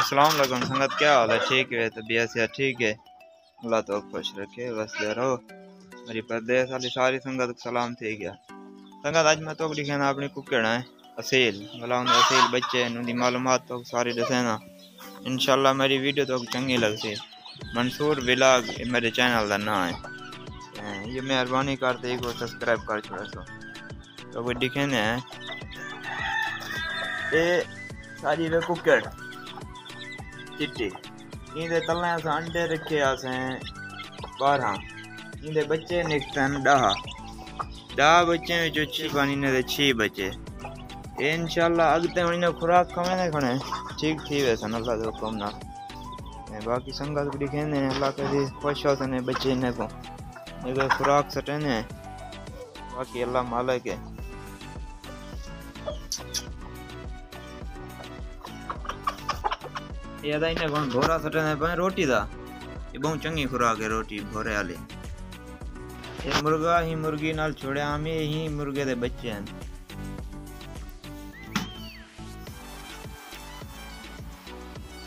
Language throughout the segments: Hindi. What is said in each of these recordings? अस्सलाम वालेकुम संगत, क्या हाल है? ठीक है, तबीयत से ठीक है, अल्लाह तो खुश रखे, वसते रहो। मेरी परदेश वाली सारी संगत सलाम थी गया। संगत अज मैं तो खाना अपनी कुकड़ा है असील भला असील बच्चे उनकी मालूमात तो सारी दसेना। इंशाल्लाह मेरी वीडियो तो चंगी लगती। मंसूर व्लॉग मेरे चैनल का नाम है, ये मेहरबानी करते को सब्सक्राइब कर छोड़ा सो तो दिखेने ये सारी वे कुकड़ चिट्टी इन तल अंडे रखे असें 12 इन बच्चे निकतन 10 बच्चे इन्हें 6 बच्चे ये इंशाल्लाह अगते इन्हें खुराक खवेने खने ठीक थी वैसा अल्लाह के हुक्म ना। बाकी संगत भी खेने अल्लाह के खुश होते बच्चे इन्हें को इनको खुराक सटेने बाकी अल्लाह मालिक है। ये इन्हें भोरा सटे रोटी का ये बहुत चंगी खुराक है रोटी भोरे वाली। ये मुर्गा ही मुर्गी नाल छोड़े आमी ही मुर्गे दे बच्चे हैं।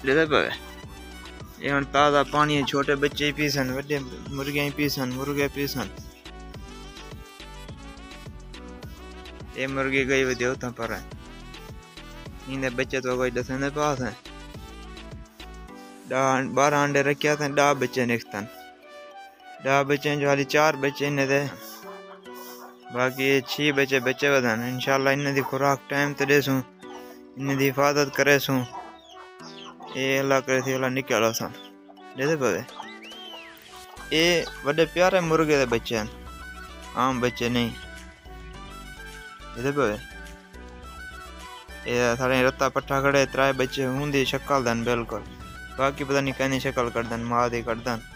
ये हम ताज़ा पानी छोटे बच्चे पीसन वे मुर्गे पीसन मुर्गे पीसन। ये मुर्गी गई वे उत पर इन्हें बच्चे तो कोई दस पास हैं 12 अंडे रखे थे 10 बच्चे निकतन 10 बच्चे जो हाली 4 बच्चे इन्हें दे बाकी 6 बच्चे बच्चे बदन। इंशाल्लाह इन्हें दी खुराक टाइम ते देसूँ इन्हें दी हिफाजत करेसूँ ये अल्लाह करे थी अल्लाह निकल सन देते पवे। ये बड़े प्यारे मुर्गे दे बच्चे हैं आम बच्चे नहीं देते पवे। ये साढ़े रत्ता पट्ठा खड़े 3 बच्चे होंदी शक्ल दन बिल्कुल बाकी पता नहीं कहनी शक्ल कर दन माँ दे कर दन।